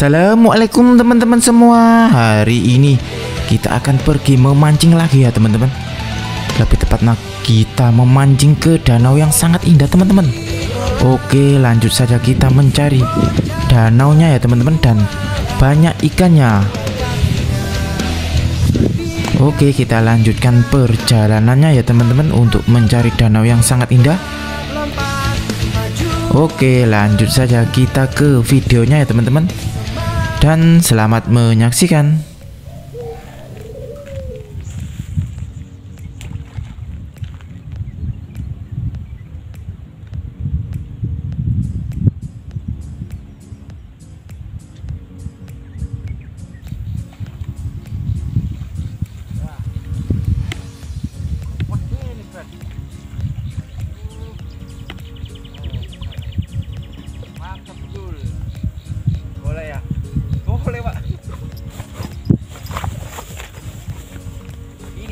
Assalamualaikum teman-teman semua. Hari ini kita akan pergi memancing lagi ya teman-teman. Lebih tepatnya kita memancing ke danau yang sangat indah teman-teman. Oke, lanjut saja kita mencari danaunya ya teman-teman, dan banyak ikannya. Oke, kita lanjutkan perjalanannya ya teman-teman untuk mencari danau yang sangat indah. Oke, lanjut saja kita ke videonya ya teman-teman, dan selamat menyaksikan.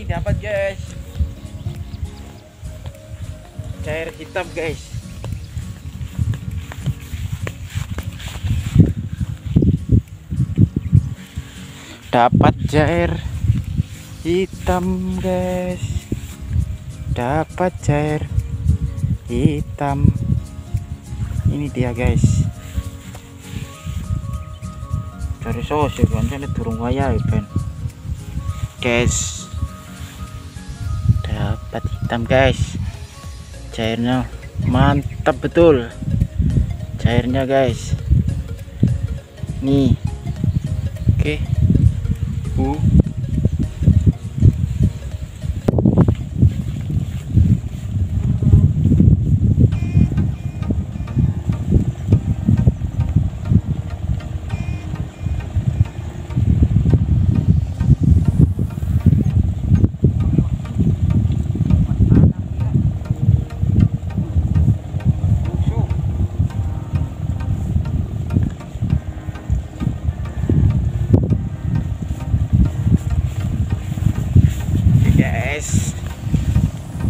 Dapat guys, cair hitam guys. Dapat cair hitam guys. Dapat cair hitam. Ini dia guys. Dari sos ya kan, ini burung waya ya kan guys. Dapat hitam guys, cairnya mantap betul, cairnya guys. Nih, oke,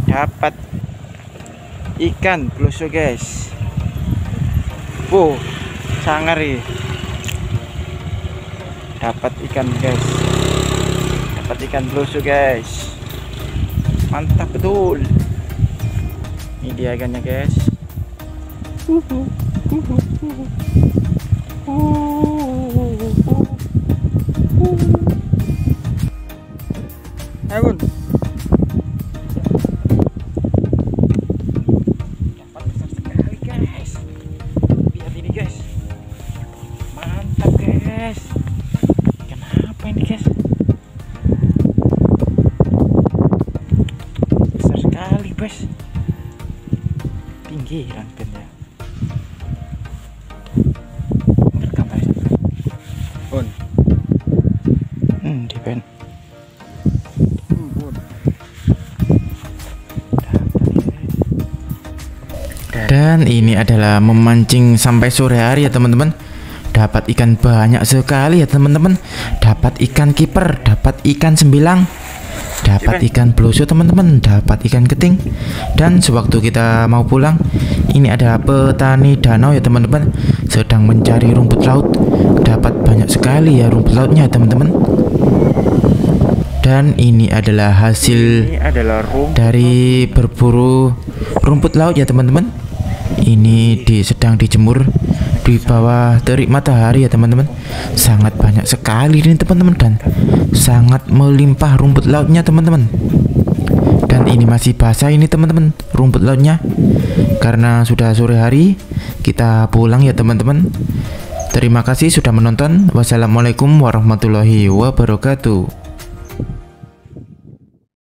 dapat ikan blusu guys. Wow, sangar ya. Dapat ikan guys, dapat ikan blusu guys, mantap betul. Ini dia ikannya guys. Ayo Bun. Bes pinggiran benda bergambar pun di pen pun dan ini adalah memancing sampai sore hari ya teman-teman. Dapat ikan banyak sekali ya teman-teman. Dapat ikan kiper, dapat ikan sembilang, dapat ikan blusu teman-teman, dapat ikan keting. Dan sewaktu kita mau pulang, ini ada petani danau ya teman-teman, sedang mencari rumput laut. Dapat banyak sekali ya rumput lautnya teman-teman. Dan ini adalah hasil dari berburu rumput laut ya teman-teman. Ini sedang dijemur di bawah terik matahari ya teman-teman. Sangat banyak sekali ini teman-teman, dan sangat melimpah rumput lautnya teman-teman. Dan ini masih basah ini teman-teman rumput lautnya, karena sudah sore hari. Kita pulang ya teman-teman. Terima kasih sudah menonton. Wassalamualaikum warahmatullahi wabarakatuh.